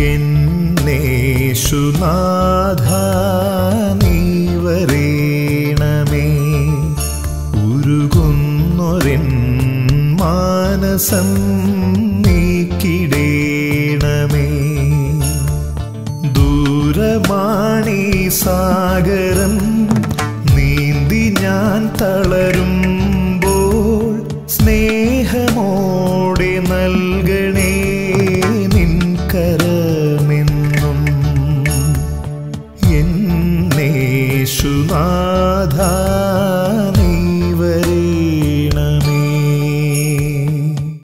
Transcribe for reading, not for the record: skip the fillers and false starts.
യേശുനാഥാ നീവരേണമേ ഉരുകുന്നൊരൻ മാനസം നീക്കിടേണമേ ദൂരമാണി സാഗരം